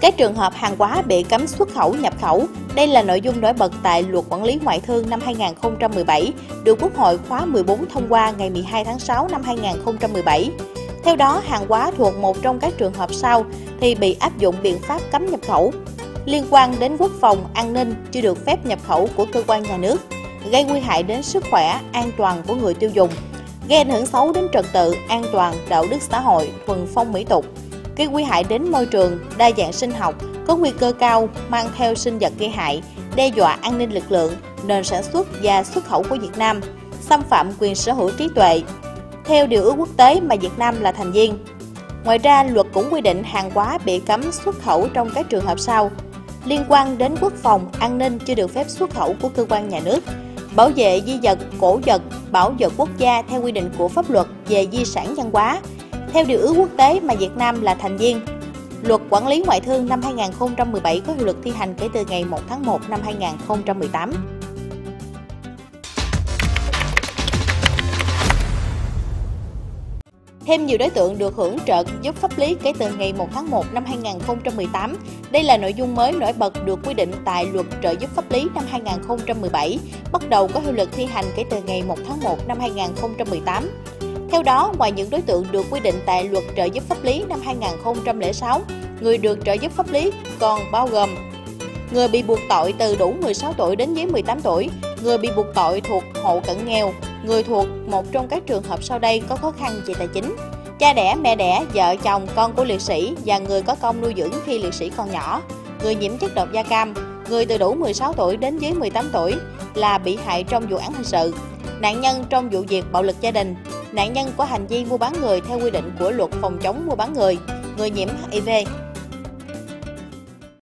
Các trường hợp hàng hóa bị cấm xuất khẩu, nhập khẩu, đây là nội dung nổi bật tại Luật Quản lý Ngoại thương năm 2017, được Quốc hội khóa 14 thông qua ngày 12 tháng 6 năm 2017. Theo đó, hàng hóa thuộc một trong các trường hợp sau thì bị áp dụng biện pháp cấm nhập khẩu: liên quan đến quốc phòng, an ninh chưa được phép nhập khẩu của cơ quan nhà nước, gây nguy hại đến sức khỏe, an toàn của người tiêu dùng, gây ảnh hưởng xấu đến trật tự, an toàn, đạo đức xã hội, thuần phong mỹ tục, gây nguy hại đến môi trường, đa dạng sinh học, có nguy cơ cao mang theo sinh vật gây hại, đe dọa an ninh lực lượng, nền sản xuất và xuất khẩu của Việt Nam, xâm phạm quyền sở hữu trí tuệ theo điều ước quốc tế mà Việt Nam là thành viên. Ngoài ra, luật cũng quy định hàng hóa bị cấm xuất khẩu trong các trường hợp sau: liên quan đến quốc phòng, an ninh chưa được phép xuất khẩu của cơ quan nhà nước, bảo vệ di vật, cổ vật, bảo vật quốc gia theo quy định của pháp luật về di sản văn hóa, theo điều ước quốc tế mà Việt Nam là thành viên. Luật Quản lý Ngoại thương năm 2017 có hiệu lực thi hành kể từ ngày 1 tháng 1 năm 2018. Thêm nhiều đối tượng được hưởng trợ giúp pháp lý kể từ ngày 1 tháng 1 năm 2018. Đây là nội dung mới nổi bật được quy định tại Luật Trợ giúp pháp lý năm 2017, bắt đầu có hiệu lực thi hành kể từ ngày 1 tháng 1 năm 2018. Theo đó, ngoài những đối tượng được quy định tại Luật Trợ giúp pháp lý năm 2006, người được trợ giúp pháp lý còn bao gồm: người bị buộc tội từ đủ 16 tuổi đến dưới 18 tuổi, người bị buộc tội thuộc hộ cận nghèo, người thuộc một trong các trường hợp sau đây có khó khăn về tài chính, cha đẻ, mẹ đẻ, vợ chồng, con của liệt sĩ và người có công nuôi dưỡng khi liệt sĩ còn nhỏ, người nhiễm chất độc da cam, người từ đủ 16 tuổi đến dưới 18 tuổi là bị hại trong vụ án hình sự, nạn nhân trong vụ việc bạo lực gia đình, nạn nhân có hành vi mua bán người theo quy định của Luật Phòng chống mua bán người, người nhiễm HIV.